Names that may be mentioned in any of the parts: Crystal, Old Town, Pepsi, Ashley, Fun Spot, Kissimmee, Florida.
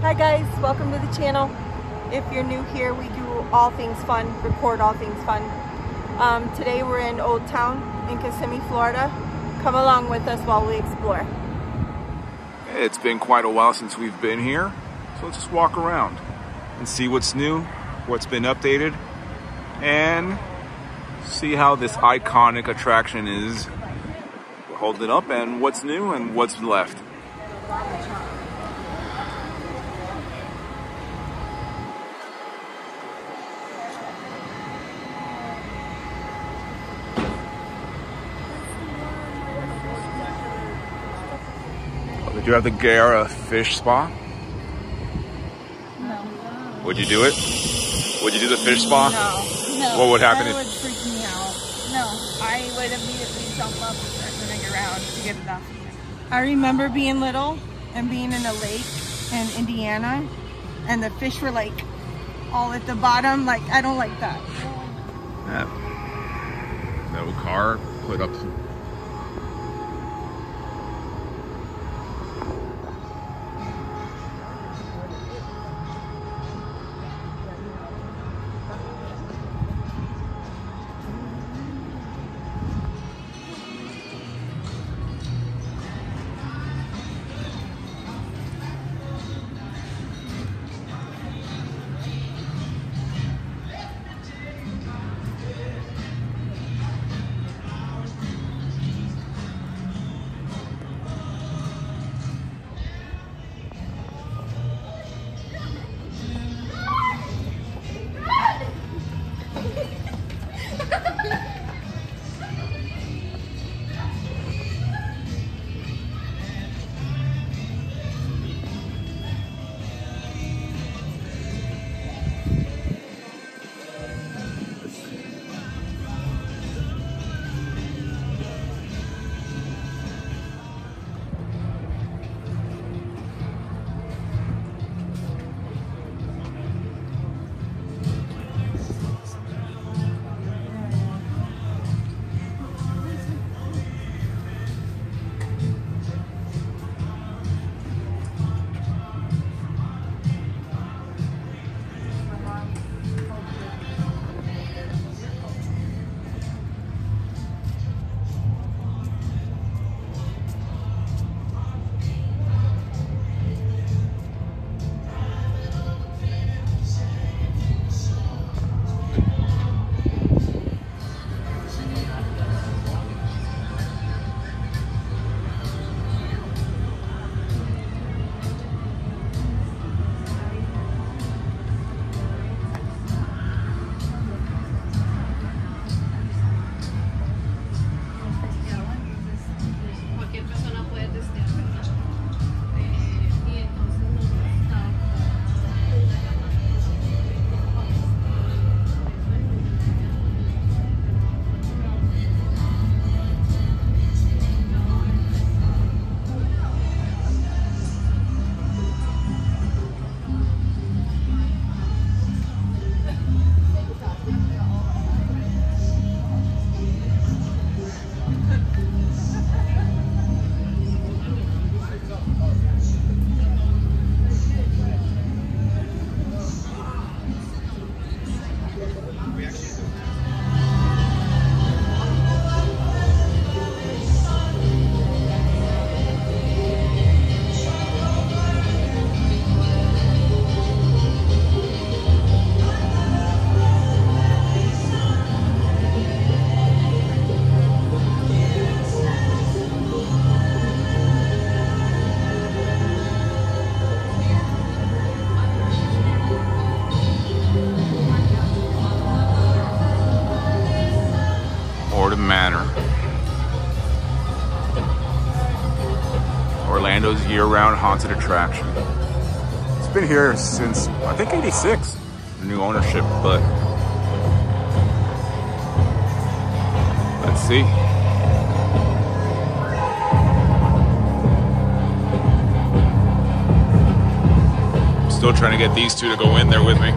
Hi guys, welcome to the channel. If you're new here, we do all things fun, record all things fun. Today we're in Old Town in Kissimmee, Florida. Come along with us while we explore. It's been quite a while since we've been here, so let's just walk around and see what's new, what's been updated, and see how this iconic attraction is holding up and what's new and what's left. Did you have the Gara fish spa? No. Would you do it? Would you do the fish spa? No. What would happen? That would freak me out. No, I would immediately self-love the second round to get it off. I remember being little and being in a lake in Indiana, and the fish were like all at the bottom. Like, I don't like that. Yeah. No car put up. Orlando's year-round haunted attraction. It's been here since, I think, '86, new ownership, but let's see. I'm still trying to get these two to go in there with me.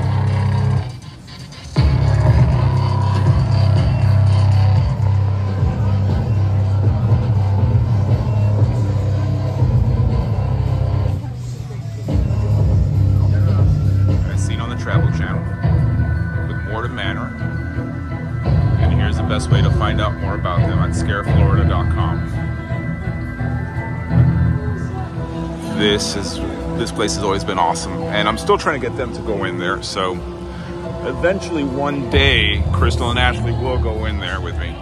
this place has always been awesome, and I'm still trying to get them to go in there. So eventually one day, Crystal and Ashley will go in there with me.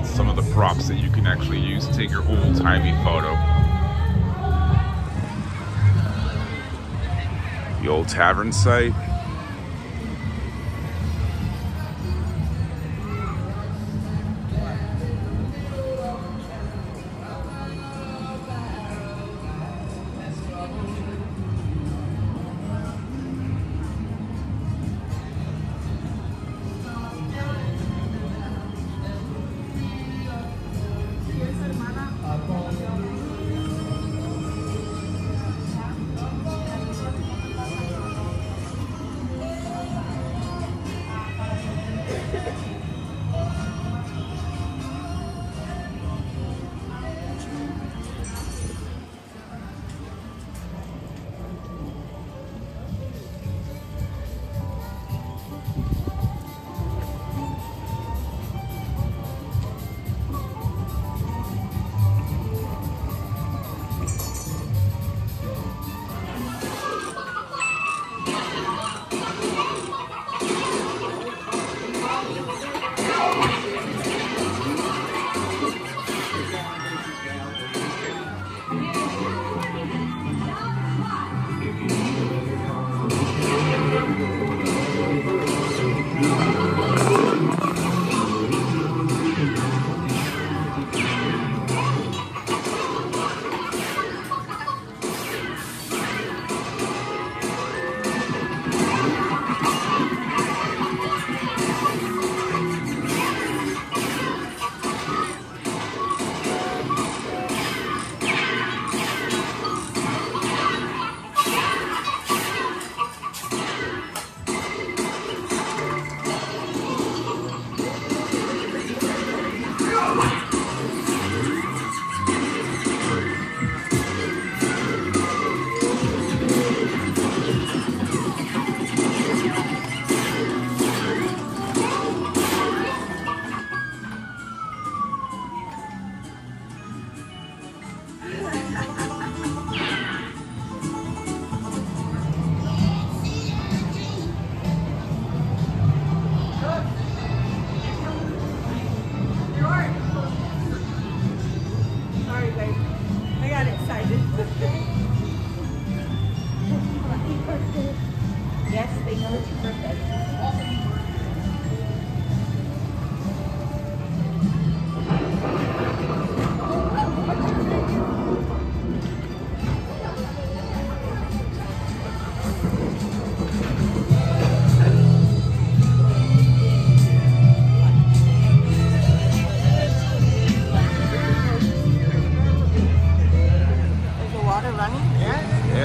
Some of the props that you can actually use to take your old-timey photo. The old tavern site.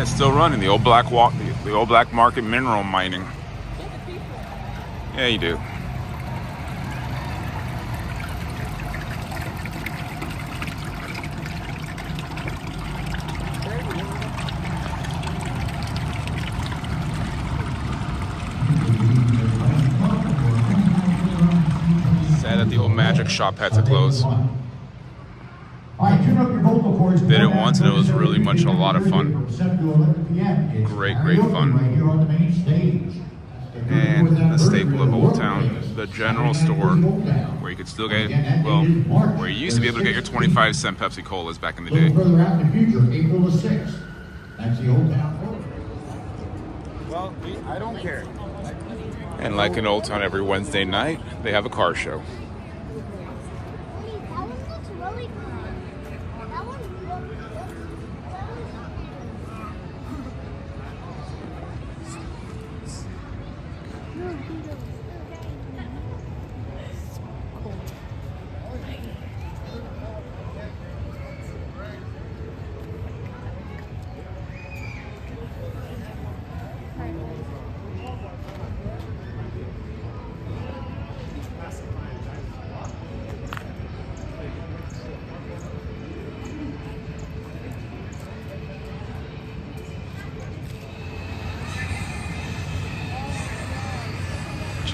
Still running the old black walk, the old black market mineral mining. Yeah, you do. Sad that the old magic shop had to close. Did it once, and it was really much a lot of fun. Great fun. And the staple of Old Town, the general store, where you could still get, well, where you used to be able to get your 25-cent Pepsi Colas back in the day. Well, I don't care. And like in Old Town, every Wednesday night, they have a car show.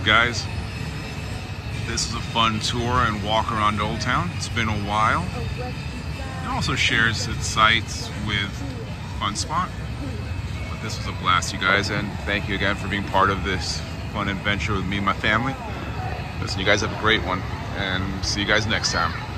guys. This is a fun tour and walk around Old Town. It's been a while. It also shares its sights with Fun Spot. But this was a blast, you guys, and thank you again for being part of this fun adventure with me and my family. Listen, you guys have a great one, and see you guys next time.